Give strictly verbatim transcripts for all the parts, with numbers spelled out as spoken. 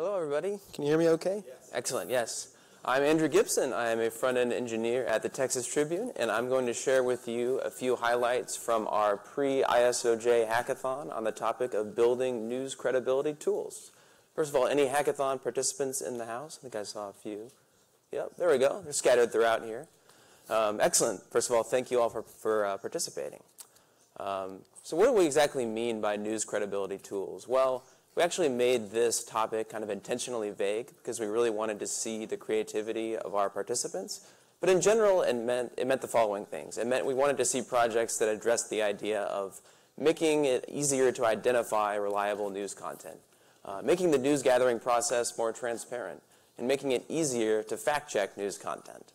Hello, everybody. Can you hear me okay? Yes. Excellent, yes. I'm Andrew Gibson. I am a front-end engineer at the Texas Tribune, and I'm going to share with you a few highlights from our pre-I S O J hackathon on the topic of building news credibility tools. First of all, any hackathon participants in the house? I think I saw a few. Yep, there we go. They're scattered throughout here. Um, excellent. First of all, thank you all for, for uh, participating. Um, so what do we exactly mean by news credibility tools? Well, we actually made this topic kind of intentionally vague because we really wanted to see the creativity of our participants. But in general, it meant, it meant the following things. It meant we wanted to see projects that addressed the idea of making it easier to identify reliable news content, uh, making the news gathering process more transparent, and making it easier to fact-check news content.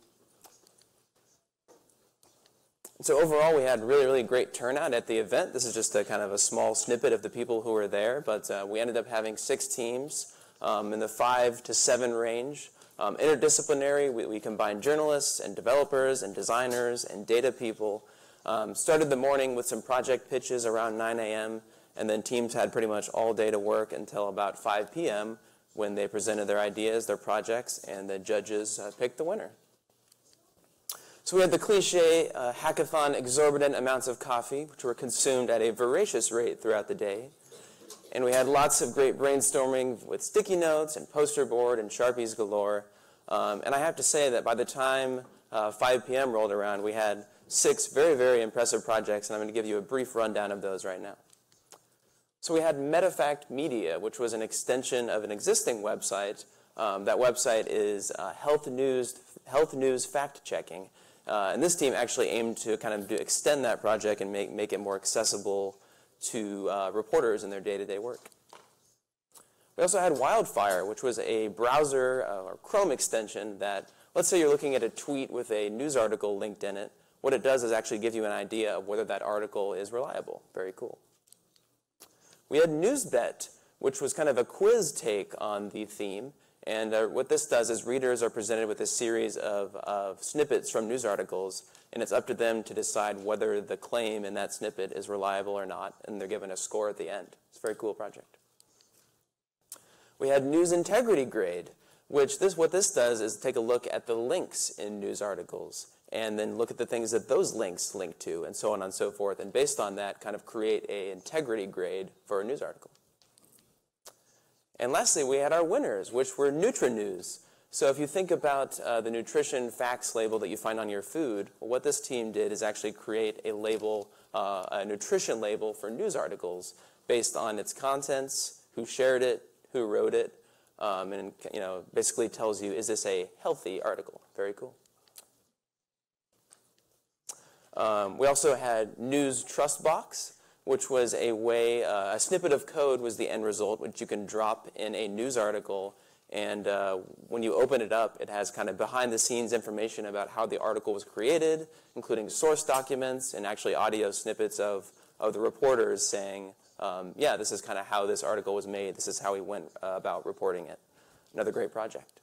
So overall, we had really, really great turnout at the event. This is just a kind of a small snippet of the people who were there, but uh, we ended up having six teams um, in the five to seven range. Um, interdisciplinary, we, we combined journalists and developers and designers and data people. Um, started the morning with some project pitches around nine A M, and then teams had pretty much all day to work until about five P M when they presented their ideas, their projects, and the judges uh, picked the winner. So we had the cliche uh, hackathon exorbitant amounts of coffee, which were consumed at a voracious rate throughout the day. And we had lots of great brainstorming with sticky notes and poster board and Sharpies galore. Um, and I have to say that by the time uh, five P M rolled around, we had six very, very impressive projects, and I'm going to give you a brief rundown of those right now. So we had Metafact Media, which was an extension of an existing website. Um, that website is uh, health news, health news fact checking. Uh, and this team actually aimed to kind of do extend that project and make, make it more accessible to uh, reporters in their day-to-day work. We also had Wildfire, which was a browser uh, or Chrome extension that, let's say you're looking at a tweet with a news article linked in it. What it does is actually give you an idea of whether that article is reliable. Very cool. We had Newsbet, which was kind of a quiz take on the theme. And uh, what this does is readers are presented with a series of, of snippets from news articles, and it's up to them to decide whether the claim in that snippet is reliable or not, and they're given a score at the end. It's a very cool project. We had News Integrity Grade, which this, what this does is take a look at the links in news articles, and then look at the things that those links link to, and so on and so forth, and based on that, kind of create an integrity grade for a news article. And lastly, we had our winners, which were Nutri-News. So if you think about uh, the nutrition facts label that you find on your food, well, what this team did is actually create a label, uh, a nutrition label for news articles based on its contents, who shared it, who wrote it, um, and you know, basically tells you, is this a healthy article? Very cool. Um, we also had News Trust Box, which was a way, uh, a snippet of code was the end result, which you can drop in a news article, and uh, when you open it up, it has kind of behind-the-scenes information about how the article was created, including source documents and actually audio snippets of, of the reporters saying, um, yeah, this is kind of how this article was made, this is how we went uh, about reporting it. Another great project.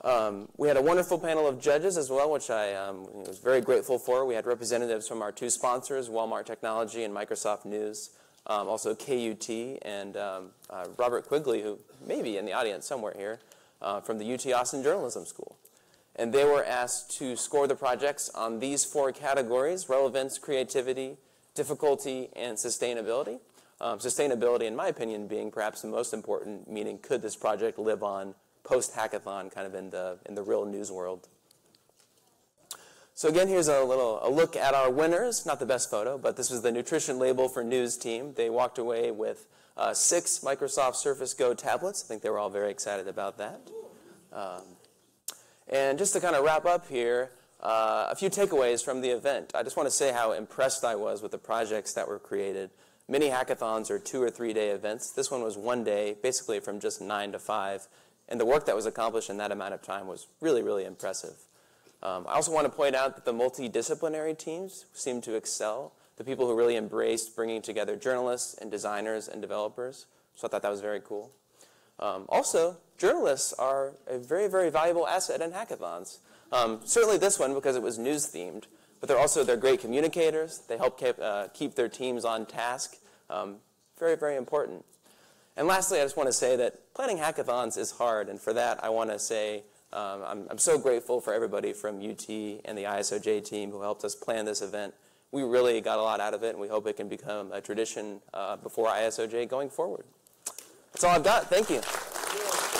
Um, we had a wonderful panel of judges as well, which I um, was very grateful for. We had representatives from our two sponsors, Walmart Technology and Microsoft News, um, also K U T, and um, uh, Robert Quigley, who may be in the audience somewhere here, uh, from the U T Austin Journalism School. And they were asked to score the projects on these four categories: relevance, creativity, difficulty, and sustainability. Um, sustainability, in my opinion, being perhaps the most important, meaning could this project live on post-hackathon, kind of in the, in the real news world. So again, here's a little a look at our winners. Not the best photo, but this was the nutrition label for news team. They walked away with uh, six Microsoft Surface Go tablets. I think they were all very excited about that. Um, and just to kind of wrap up here, uh, a few takeaways from the event. I just want to say how impressed I was with the projects that were created. Many hackathons are two or three day events. This one was one day, basically from just nine to five. And the work that was accomplished in that amount of time was really, really impressive. Um, I also want to point out that the multidisciplinary teams seem to excel, the people who really embraced bringing together journalists and designers and developers. So I thought that was very cool. Um, also, journalists are a very, very valuable asset in hackathons. Um, certainly this one, because it was news-themed, but they're also they're great communicators. They help keep, uh, keep their teams on task. Um, very, very important. And lastly, I just want to say that planning hackathons is hard, and for that, I want to say um, I'm, I'm so grateful for everybody from U T and the I S O J team who helped us plan this event. We really got a lot out of it, and we hope it can become a tradition uh, before I S O J going forward. That's all I've got. Thank you.